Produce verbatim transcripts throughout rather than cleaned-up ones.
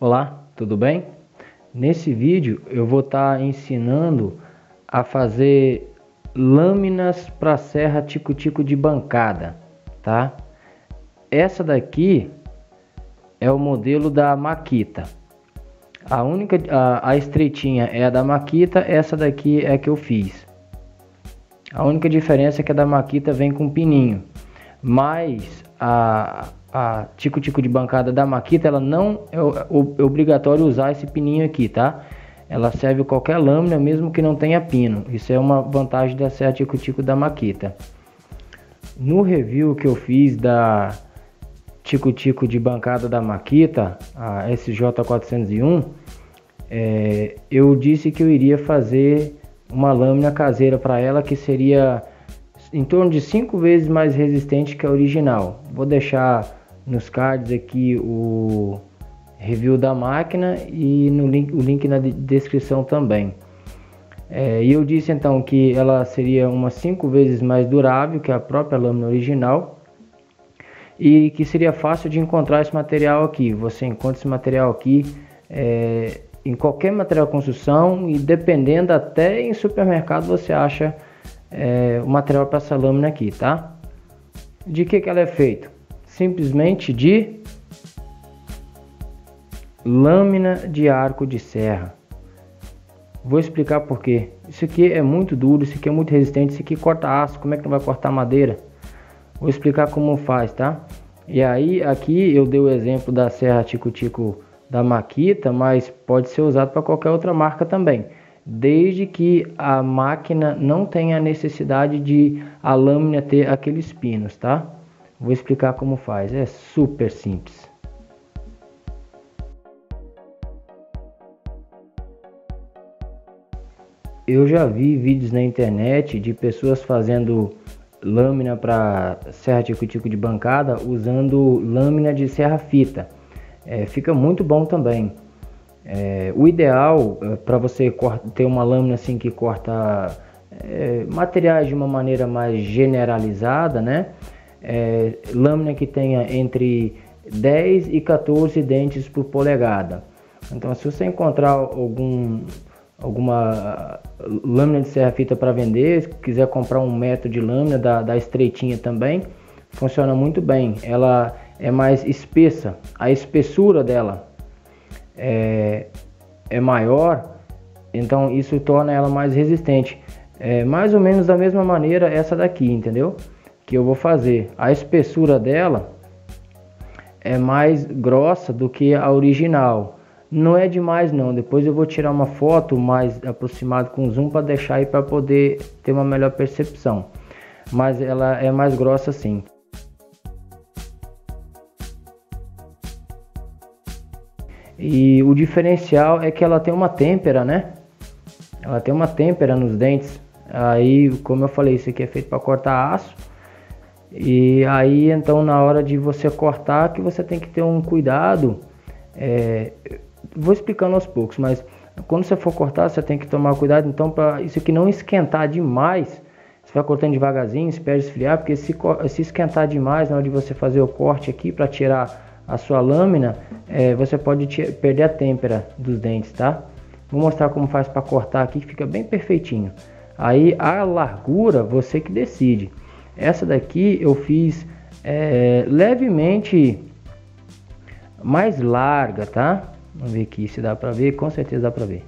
Olá, tudo bem? Nesse vídeo eu vou estar ensinando a fazer lâminas para serra tico-tico de bancada, tá? Essa daqui é o modelo da Makita. A única, a, a estreitinha é a da Makita, essa daqui é a que eu fiz. A única diferença é que a da Makita vem com pininho, mas a a tico-tico de bancada da Makita, ela não é obrigatório usar esse pininho aqui, tá? Ela serve qualquer lâmina, mesmo que não tenha pino. Isso é uma vantagem da serra tico-tico da Makita. No review que eu fiz da tico-tico de bancada da Makita, a S J quatrocentos e um, é, eu disse que eu iria fazer uma lâmina caseira para ela que seria em torno de cinco vezes mais resistente que a original. Vou deixar nos cards aqui o review da máquina e no link, o link na descrição também. É, e eu disse então que ela seria umas cinco vezes mais durável que a própria lâmina original e que seria fácil de encontrar esse material aqui. Você encontra esse material aqui é, em qualquer material de construção e, dependendo, até em supermercado você acha é, o material para essa lâmina aqui, tá? De que que ela é feita? Simplesmente de lâmina de arco de serra. Vou explicar por quê. Isso aqui é muito duro, isso aqui é muito resistente, isso aqui corta aço. Como é que não vai cortar madeira? Vou explicar como faz, tá? E aí aqui eu dei o exemplo da serra tico-tico da Makita, mas pode ser usado para qualquer outra marca também, desde que a máquina não tenha a necessidade de a lâmina ter aqueles pinos, tá? Vou explicar como faz, é super simples. Eu já vi vídeos na internet de pessoas fazendo lâmina para serra tico-tico de bancada usando lâmina de serra fita. É, fica muito bom também. É, o ideal é, para você ter uma lâmina assim que corta é, materiais de uma maneira mais generalizada, né? É, lâmina que tenha entre dez e quatorze dentes por polegada. Então, se você encontrar algum, alguma lâmina de serra fita para vender, se quiser comprar um metro de lâmina da, da estreitinha também, funciona muito bem. Ela é mais espessa, a espessura dela É, é maior, então isso torna ela mais resistente. É mais ou menos da mesma maneira essa daqui, entendeu? Que eu vou fazer. A espessura dela é mais grossa do que a original. Não é demais não, depois eu vou tirar uma foto mais aproximada com zoom para deixar aí para poder ter uma melhor percepção. Mas ela é mais grossa sim. E o diferencial é que ela tem uma têmpera, né? Ela tem uma têmpera nos dentes. Aí, como eu falei, isso aqui é feito para cortar aço. E aí, então, na hora de você cortar, que você tem que ter um cuidado. É, vou explicando aos poucos, mas quando você for cortar, você tem que tomar cuidado. Então, para isso aqui não esquentar demais, você vai cortando devagarzinho, espera esfriar, porque se, se esquentar demais na hora de você fazer o corte aqui para tirar a sua lâmina, é, você pode te, perder a têmpera dos dentes, tá? Vou mostrar como faz para cortar aqui, que fica bem perfeitinho. Aí a largura você que decide. Essa daqui eu fiz é, levemente mais larga, tá? Vamos ver aqui se dá para ver, com certeza dá para ver.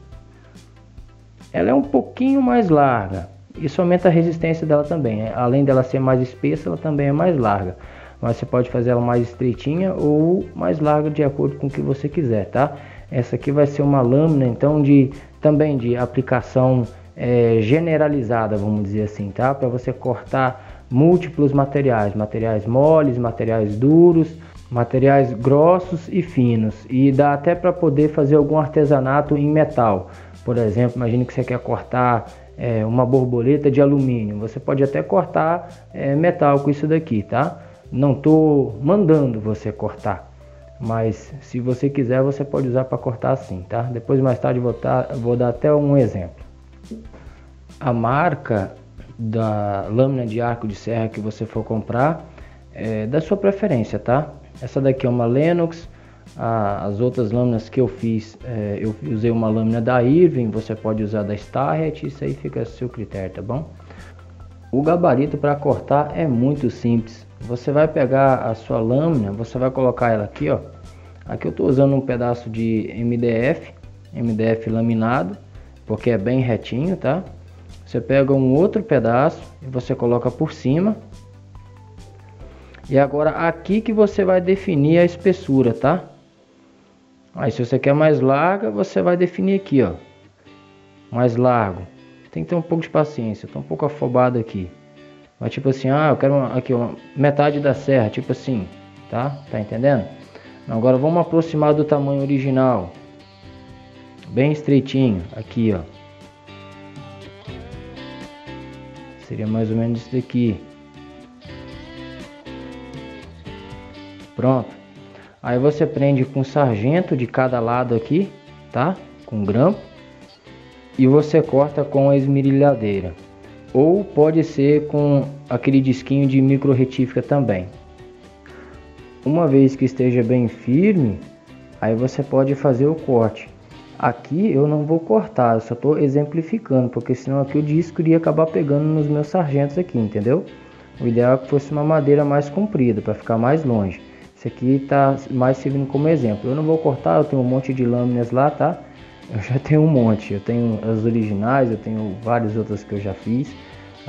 Ela é um pouquinho mais larga, isso aumenta a resistência dela também. Além dela ser mais espessa, ela também é mais larga. Mas você pode fazer ela mais estreitinha ou mais larga de acordo com o que você quiser, tá? Essa aqui vai ser uma lâmina então de também de aplicação é, generalizada, vamos dizer assim, tá? Para você cortar múltiplos materiais, materiais moles, materiais duros, materiais grossos e finos, e dá até para poder fazer algum artesanato em metal. Por exemplo, imagine que você quer cortar é, uma borboleta de alumínio, você pode até cortar é, metal com isso daqui, tá? Não tô mandando você cortar, mas se você quiser você pode usar para cortar assim, tá? Depois, mais tarde, vou, tá, vou dar até um exemplo. A marca da lâmina de arco de serra que você for comprar é da sua preferência, tá? Essa daqui é uma Lennox, a, as outras lâminas que eu fiz, é, eu usei uma lâmina da Irving, você pode usar da Starrett, isso aí fica a seu critério, tá bom? O gabarito para cortar é muito simples. Você vai pegar a sua lâmina, você vai colocar ela aqui, ó. Aqui eu estou usando um pedaço de M D F, M D F laminado, porque é bem retinho, tá? Você pega um outro pedaço e você coloca por cima. E agora aqui que você vai definir a espessura, tá? Aí se você quer mais larga, você vai definir aqui, ó. Mais largo. Tem que ter um pouco de paciência, eu tô um pouco afobado aqui. Mas tipo assim, ah, eu quero uma, aqui, uma, metade da serra, tipo assim, tá? Tá entendendo? Agora vamos aproximar do tamanho original. Bem estreitinho, aqui, ó. Seria mais ou menos isso daqui. Pronto. Aí você prende com sargento de cada lado aqui, tá? Com grampo. E você corta com a esmerilhadeira, ou pode ser com aquele disquinho de micro retífica também. Uma vez que esteja bem firme, aí você pode fazer o corte. Aqui eu não vou cortar, eu só estou exemplificando, porque senão aqui o disco iria acabar pegando nos meus sargentos aqui, entendeu? O ideal é que fosse uma madeira mais comprida, para ficar mais longe. Isso aqui está mais servindo como exemplo. Eu não vou cortar, eu tenho um monte de lâminas lá, tá? Eu já tenho um monte, eu tenho as originais, eu tenho várias outras que eu já fiz.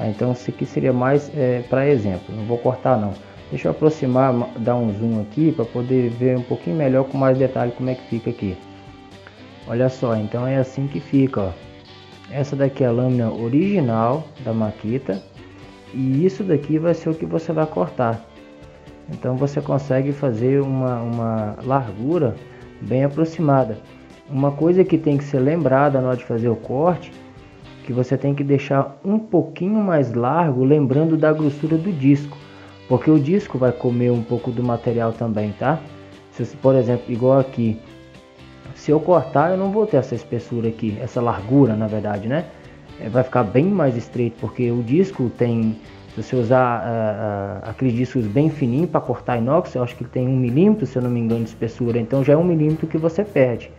Então isso aqui seria mais é, para exemplo, não vou cortar não. Deixa eu aproximar, dar um zoom aqui para poder ver um pouquinho melhor com mais detalhe como é que fica aqui. Olha só, então é assim que fica, ó. Essa daqui é a lâmina original da Makita e isso daqui vai ser o que você vai cortar. Então você consegue fazer uma, uma largura bem aproximada. Uma coisa que tem que ser lembrada na hora de fazer o corte, que você tem que deixar um pouquinho mais largo, lembrando da grossura do disco, porque o disco vai comer um pouco do material também, tá? Se, por exemplo, igual aqui, se eu cortar eu não vou ter essa espessura aqui, essa largura na verdade, né? Vai ficar bem mais estreito, porque o disco tem, se você usar ah, ah, aqueles discos bem fininhos para cortar inox, eu acho que tem um milímetro, se eu não me engano, de espessura, então já é um milímetro que você perde.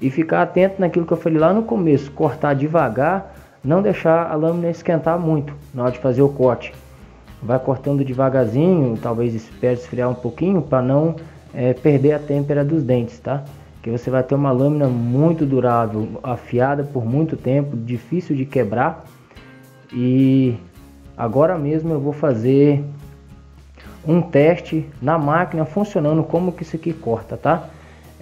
E ficar atento naquilo que eu falei lá no começo, cortar devagar, não deixar a lâmina esquentar muito na hora de fazer o corte. Vai cortando devagarzinho, talvez espere esfriar um pouquinho para não é, perder a têmpera dos dentes, tá? Que você vai ter uma lâmina muito durável, afiada por muito tempo, difícil de quebrar. E agora mesmo eu vou fazer um teste na máquina funcionando como que isso aqui corta, tá?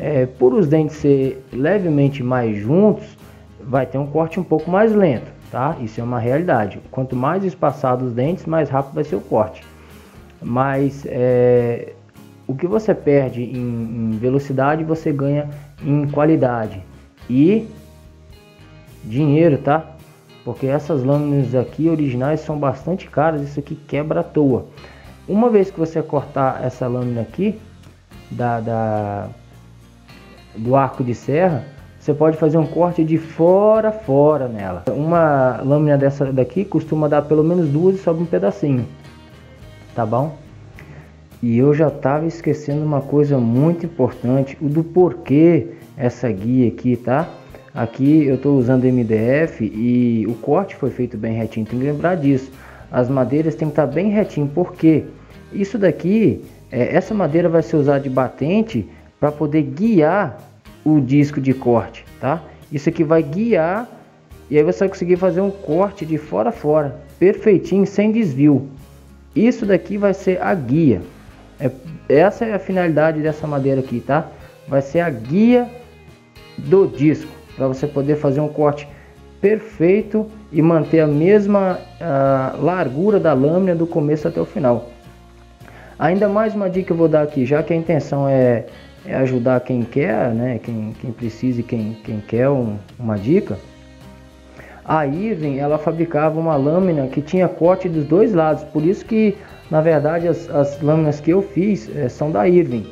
É, por os dentes ser levemente mais juntos, vai ter um corte um pouco mais lento, tá? Isso é uma realidade. Quanto mais espaçados os dentes, mais rápido vai ser o corte. Mas é, o que você perde em, em velocidade, você ganha em qualidade e dinheiro, tá? Porque essas lâminas aqui originais são bastante caras, isso aqui quebra à toa. Uma vez que você cortar essa lâmina aqui, da... da do arco de serra, você pode fazer um corte de fora a fora nela. Uma lâmina dessa daqui costuma dar pelo menos duas e sobe um pedacinho, tá bom? E eu já tava esquecendo uma coisa muito importante, o do porquê essa guia aqui, tá? Aqui eu tô usando M D F e o corte foi feito bem retinho, tem que lembrar disso. As madeiras tem que estar bem retinho, porque isso daqui, é, essa madeira vai ser usada de batente para poder guiar o disco de corte, tá? Isso aqui vai guiar e aí você vai conseguir fazer um corte de fora a fora, perfeitinho, sem desvio. Isso daqui vai ser a guia. É, essa é a finalidade dessa madeira aqui, tá? Vai ser a guia do disco, para você poder fazer um corte perfeito e manter a mesma a largura da lâmina do começo até o final. Ainda mais uma dica que eu vou dar aqui, já que a intenção é... é ajudar quem quer, né? Quem, quem precisa e quem, quem quer um, uma dica. A Irving, ela fabricava uma lâmina que tinha corte dos dois lados, por isso que na verdade as, as lâminas que eu fiz é, são da Irving.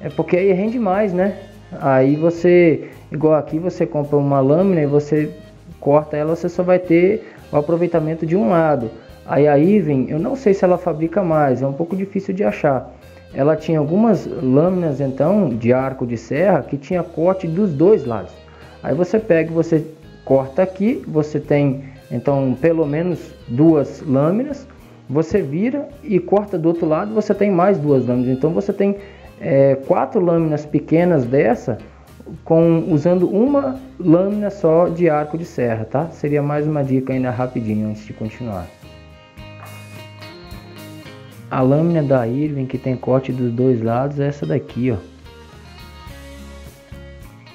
É porque aí rende mais, né? Aí você, igual aqui, você compra uma lâmina e você corta ela, você só vai ter o aproveitamento de um lado. Aí a Irving, eu não sei se ela fabrica mais, é um pouco difícil de achar. ela tinha algumas lâminas então de arco de serra que tinha corte dos dois lados. Aí você pega, você corta aqui, você tem então pelo menos duas lâminas, você vira e corta do outro lado, você tem mais duas lâminas. Então você tem é, quatro lâminas pequenas dessa, com, usando uma lâmina só de arco de serra, tá? Seria mais uma dica ainda rapidinho antes de continuar. A lâmina da Irving que tem corte dos dois lados é essa daqui, ó.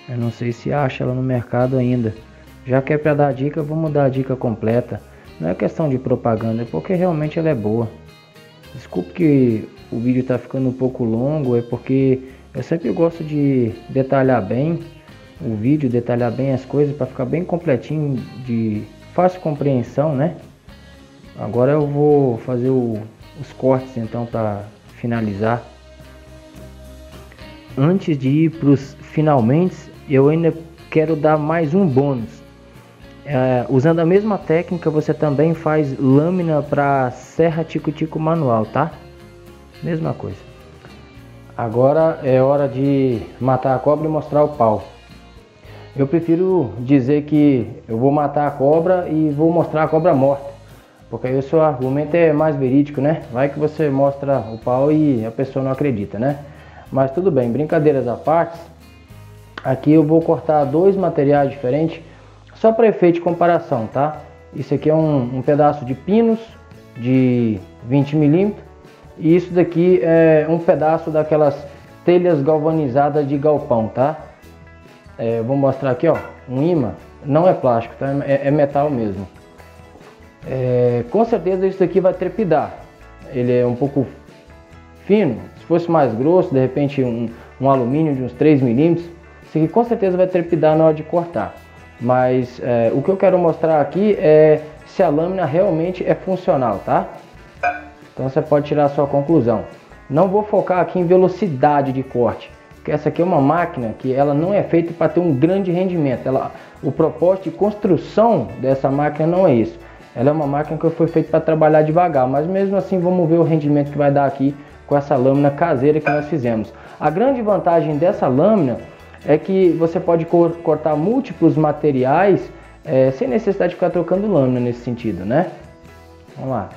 Eu não sei se acha ela no mercado ainda. Já que é para dar dica, vamos dar a dica completa. Não é questão de propaganda, é porque realmente ela é boa. Desculpe que o vídeo tá ficando um pouco longo, é porque eu sempre gosto de detalhar bem o vídeo, detalhar bem as coisas para ficar bem completinho, de fácil compreensão, né? Agora eu vou fazer o os cortes então para finalizar. Antes de ir para os finalmente, eu ainda quero dar mais um bônus. É, usando a mesma técnica, você também faz lâmina para serra tico-tico manual, tá? Mesma coisa. Agora é hora de matar a cobra e mostrar o pau. Eu prefiro dizer que eu vou matar a cobra e vou mostrar a cobra morta, porque aí o seu argumento é mais verídico, né? Vai que você mostra o pau e a pessoa não acredita, né? Mas tudo bem, brincadeiras à parte, aqui eu vou cortar dois materiais diferentes, só para efeito de comparação, tá? Isso aqui é um, um pedaço de pinos de vinte milímetros, e isso daqui é um pedaço daquelas telhas galvanizadas de galpão, tá? É, eu vou mostrar aqui, ó, um imã, não é plástico, tá? É, é metal mesmo. É, com certeza isso aqui vai trepidar, ele é um pouco fino, se fosse mais grosso, de repente um, um alumínio de uns três milímetros, isso aqui com certeza vai trepidar na hora de cortar, mas é, o que eu quero mostrar aqui é se a lâmina realmente é funcional, tá? Então você pode tirar a sua conclusão. Não vou focar aqui em velocidade de corte, porque essa aqui é uma máquina que ela não é feita para ter um grande rendimento, ela, o propósito de construção dessa máquina não é isso. Ela é uma máquina que foi feita para trabalhar devagar, mas mesmo assim vamos ver o rendimento que vai dar aqui com essa lâmina caseira que nós fizemos. A grande vantagem dessa lâmina é que você pode cortar múltiplos materiais é, sem necessidade de ficar trocando lâmina nesse sentido, né? Vamos lá.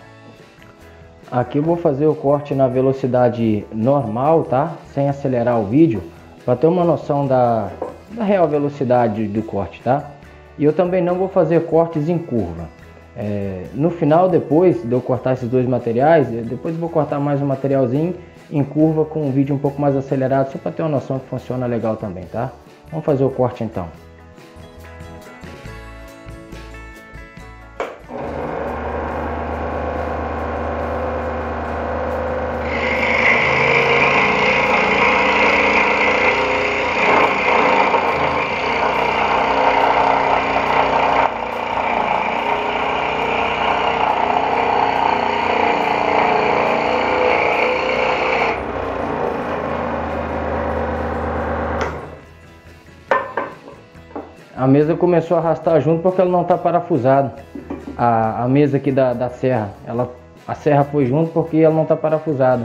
Aqui eu vou fazer o corte na velocidade normal, tá? Sem acelerar o vídeo, para ter uma noção da, da real velocidade do corte, tá? E eu também não vou fazer cortes em curva. É, no final, depois de eu cortar esses dois materiais, depois eu vou cortar mais um materialzinho em curva com um vídeo um pouco mais acelerado, só para ter uma noção que funciona legal também, tá? Vamos fazer o corte então. A mesa começou a arrastar junto porque ela não está parafusada. A, a mesa aqui da, da serra, ela, a serra foi junto porque ela não está parafusada.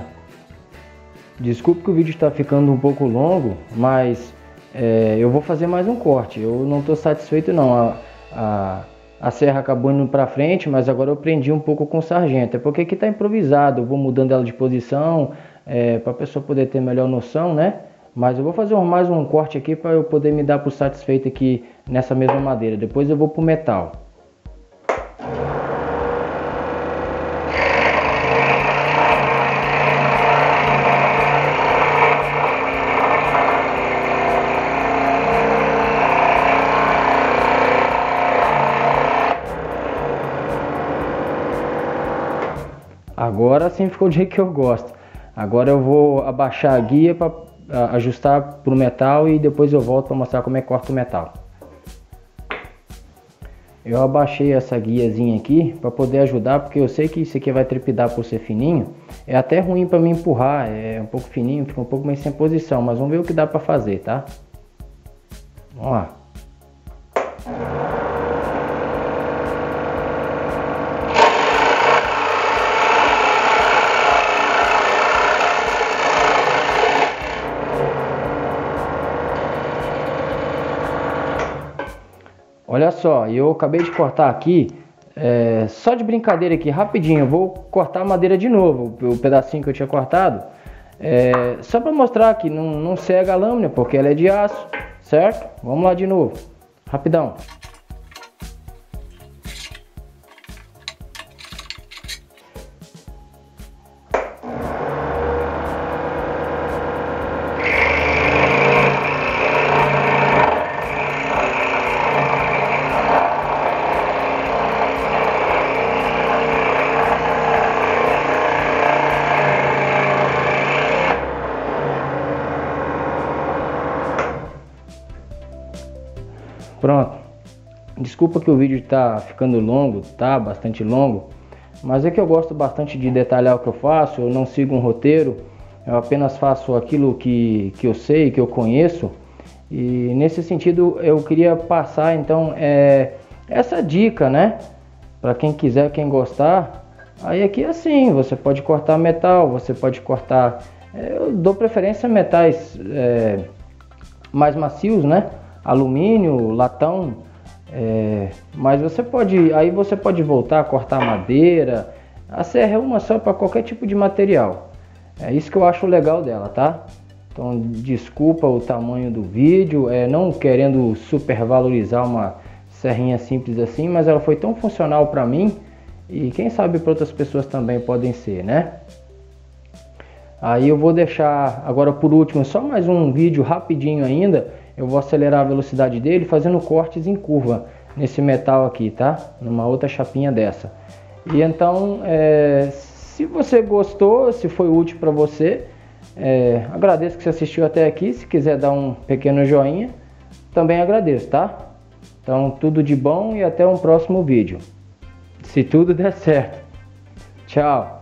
Desculpe que o vídeo está ficando um pouco longo, mas é, eu vou fazer mais um corte. Eu não estou satisfeito não. A, a, a serra acabou indo para frente, mas agora eu prendi um pouco com o sargento. É porque aqui está improvisado, eu vou mudando ela de posição, é, para a pessoa poder ter melhor noção, né? Mas eu vou fazer mais um corte aqui para eu poder me dar por satisfeito aqui nessa mesma madeira. Depois eu vou pro metal. Agora sim ficou do jeito que eu gosto. Agora eu vou abaixar a guia para ajustar para o metal e depois eu volto para mostrar como é que corta o metal. Eu abaixei essa guiazinha aqui para poder ajudar, porque eu sei que isso aqui vai trepidar por ser fininho. É até ruim para mim empurrar, é um pouco fininho, fica um pouco meio sem posição, mas vamos ver o que dá para fazer, tá? Vamos lá. Olha só, eu acabei de cortar aqui, é, só de brincadeira aqui, rapidinho, eu vou cortar a madeira de novo, o pedacinho que eu tinha cortado, é, só para mostrar que não, não cega a lâmina, porque ela é de aço, certo? Vamos lá de novo, rapidão. Pronto, desculpa que o vídeo tá ficando longo, tá bastante longo, mas é que eu gosto bastante de detalhar o que eu faço, eu não sigo um roteiro, eu apenas faço aquilo que, que eu sei, que eu conheço, e nesse sentido eu queria passar então é, essa dica, né, para quem quiser, quem gostar. Aí aqui é assim, você pode cortar metal, você pode cortar, eu dou preferência a metais é, mais macios, né, alumínio, latão, é, mas você pode, aí você pode voltar a cortar madeira. A serra é uma só para qualquer tipo de material, é isso que eu acho legal dela, tá? Então desculpa o tamanho do vídeo, é, não querendo supervalorizar uma serrinha simples assim, mas ela foi tão funcional para mim e quem sabe para outras pessoas também podem ser, né? Aí eu vou deixar agora por último só mais um vídeo rapidinho ainda. Eu vou acelerar a velocidade dele fazendo cortes em curva nesse metal aqui, tá? Numa outra chapinha dessa. E então, é, se você gostou, se foi útil para você, é, agradeço que você assistiu até aqui. Se quiser dar um pequeno joinha, também agradeço, tá? Então, tudo de bom e até um próximo vídeo. Se tudo der certo. Tchau!